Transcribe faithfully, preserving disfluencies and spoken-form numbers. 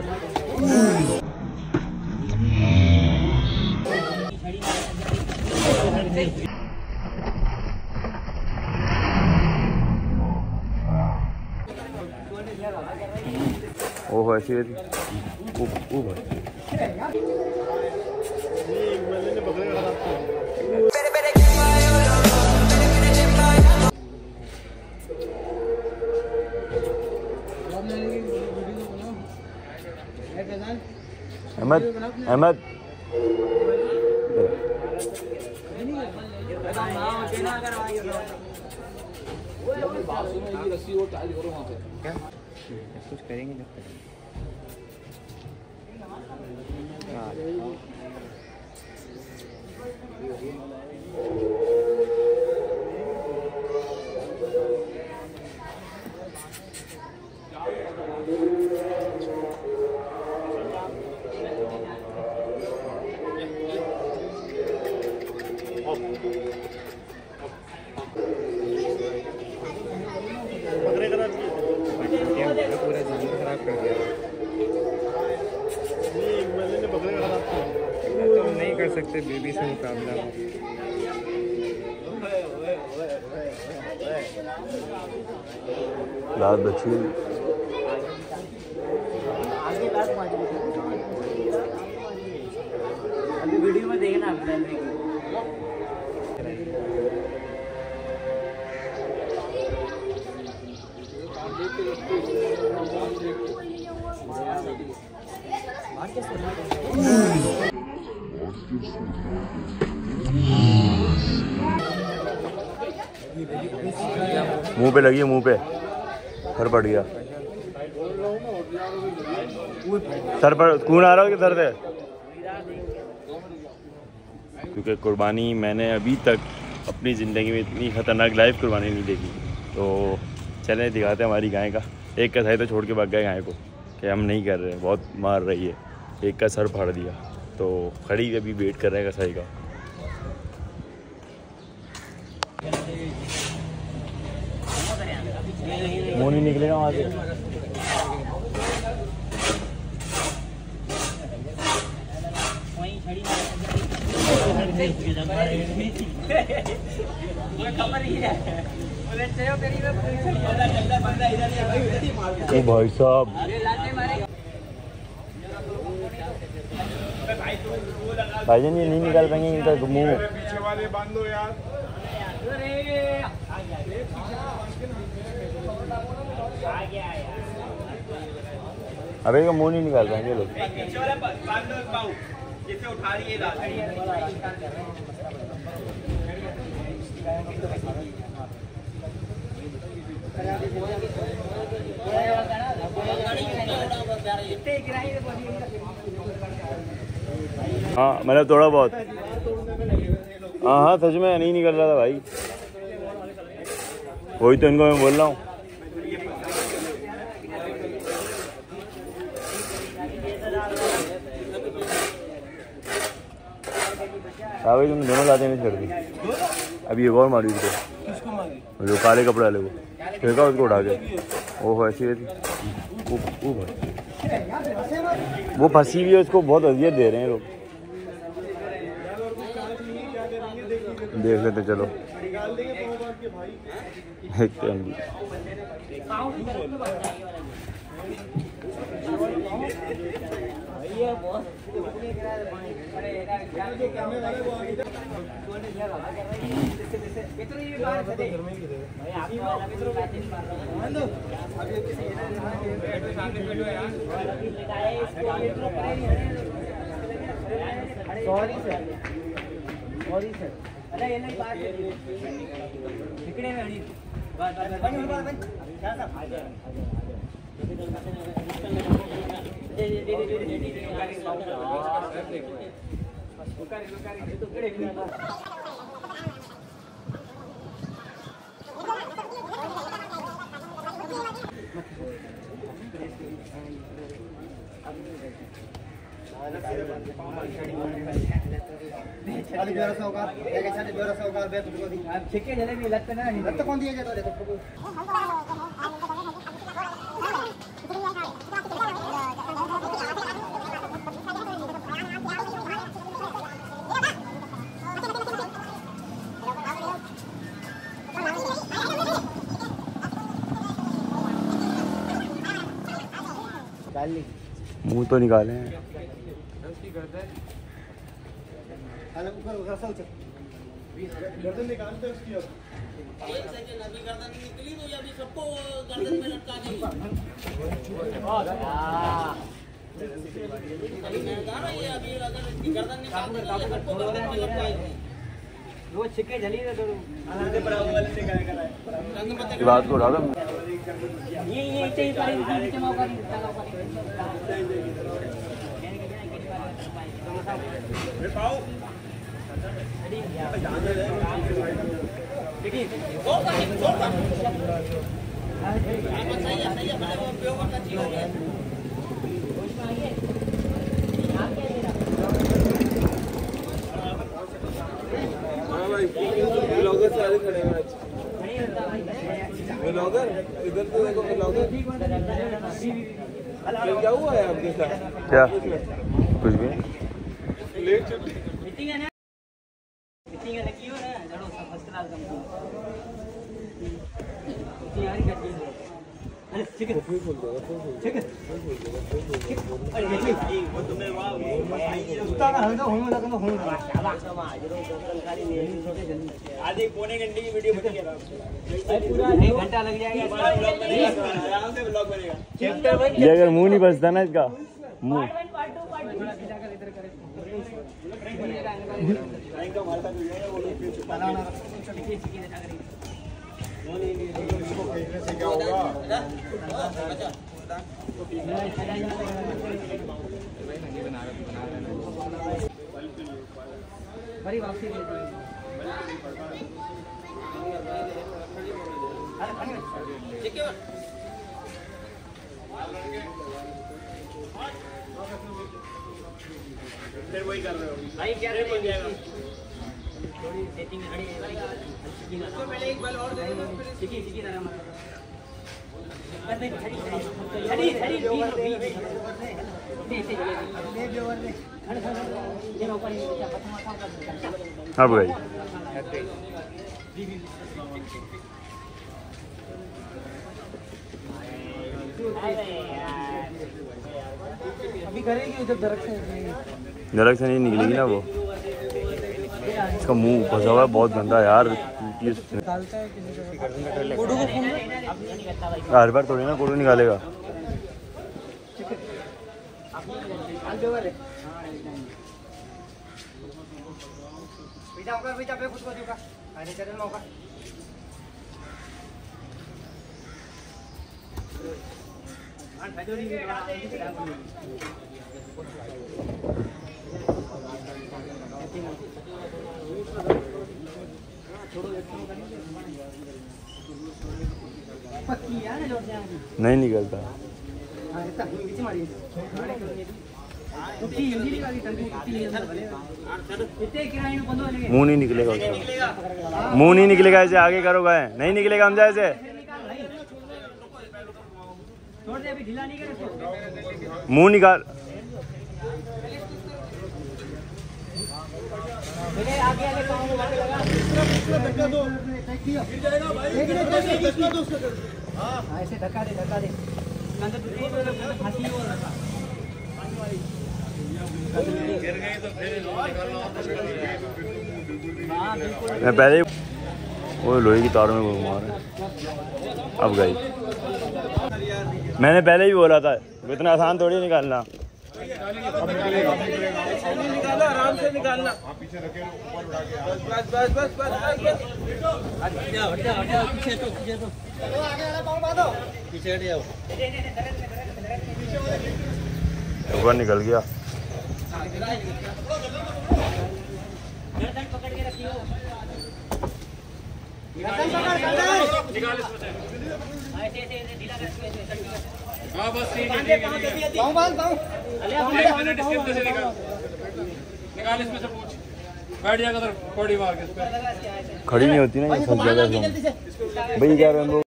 ओहो ऐसी वैसी ओ भाई अहमद अहमद रस्सी और टाइट करो वहां पे क्या कुछ करेंगे जब सकते बेबी से मुकाबला लाल बच्ची अभी वीडियो में देखना आप मुंह पे लगी मुंह पे सर पड़ गया सर पर खून आ रहा है सर से क्योंकि कुर्बानी मैंने अभी तक अपनी ज़िंदगी में इतनी ख़तरनाक लाइफ कुर्बानी नहीं देखी। तो चले दिखाते हैं हमारी गाय का। एक कसाई तो छोड़ के भाग गए गाय को कि हम नहीं कर रहे, बहुत मार रही है। एक का सर फाड़ दिया तो खड़ी अभी वेट कर रहे हैं कसाई का। मुँह नहीं निकलेगा वहाँ से। तो भाई साहब भाई जान ये नहीं निकाल पाएंगे इनका मुँह। पीछे वाले बांधो यार। अबे इनका मुँह नहीं निकाल पाएंगे लोग। हाँ मतलब थोड़ा बहुत हाँ हाँ सच में नहीं निकल रहा था भाई, वही तो इनको मैं बोल रहा हूँ। हाँ भाई तुम दोनों लाते नहीं छोड़ दी। अभी एक और मारी उसको, जो काले कपड़े वाले को फेंका उसको उठा के। ओहो ऐसी वैसी वो फंसी हुई है, उसको बहुत अजियत दे रहे हैं लोग। देख लेते चलो सॉरी सर सॉरी सर अरे ये नहीं बात है निकले में हनी बात बात क्या सब आ जाए दे दे दे दे दे उकारी उकारी तो कड़े में अली बेरा साहूकार एक अच्छा ने बेरा साहूकार बे तुमको दी आप छक्के जले भी लगता ना नहीं लगता कौन दिया जाता है देखो हमको मुंह तो निकाले हैं। वो छिके जली रहे तो ये बात को उठा दो। ये ये इतने ही पड़े नीचे मौका नहीं डाला पड़े रे पाओ देखिए वो का वो का आप सही है सही है बड़े वो उपयोग करना चाहिए कोशिश आइए आप क्या ले रहा ब्लॉगर सारे खड़े हैं। ब्लॉगर इधर तो देखो ब्लॉगर क्या हुआ है आपके साथ? क्या कुछ भी लेट छुट्टी मीटिंग है ना मीटिंग है लगी हो ना जड़ो फसला तुमको तैयारी कर दी अरे ठीक है फूल दो ठीक है अरे वो तुम्हें वाह उतारा है तो होने लगा तो होने लगा शाबाश आधे पौने घंटे की वीडियो बना के घंटा लग जाएगा। ये अगर मुंह नहीं बचता ना इसका मुंह से क्या होगा बड़ी वापसी फिर वही कर रहे हो भाई क्या थोड़ी सेटिंग खड़ी है वाली इसको पहले एक बार और दे दो फिर सीखी सीखी ना मत बस नहीं खड़ी खड़ी खड़ी बीच ले जो और ले खड़े खड़े ये ऊपर नीचे पत्थर माथा कर हां भाई अरे यार अभी करेगी जब दरख्त से दरख्त से नहीं निकलेगी ना वो इसका मुंह फंसा हुआ है बहुत गंदा यार। हर बार थोड़ी ना कोडू निकालेगा। नहीं निकलता मुंह नहीं निकलेगा उसका मुंह नहीं निकलेगा ऐसे आगे करोगे नहीं निकलेगा हम जाए ऐसे मुंह निकाल आगे आगे धक्का दो गिर जाएगा भाई धक्का दो हां ऐसे धक्का दे धक्का दे फांसी हो रहा गिर गए तो फिर हां बिल्कुल मैं पहले वो लोहे की तार में मार अब गई। मैंने पहले ही बोला था इतना आसान थोड़ी निकालना निकाला आराम से निकालना पीछे रखे ऊपर उठा के बस बस बस बस हटा हटा हटा पीछे तो पीछे तो चलो आगे वाला पांव बांधो पीछे हट जाओ ऊपर निकल गया गर्दन पकड़ के रखियो गर्दन पकड़ गर्दन निकाल इसमें ऐसे ऐसे ढीला करके ऐसे हां बस ठीक है पांव बांध पांव अरे डिस्कशन से निकाल निकाल इसमें से पूछ बैठ जाएगा उधर कोड़ी मार के खड़ी नहीं होती ना ये सब जगह भाई यार हम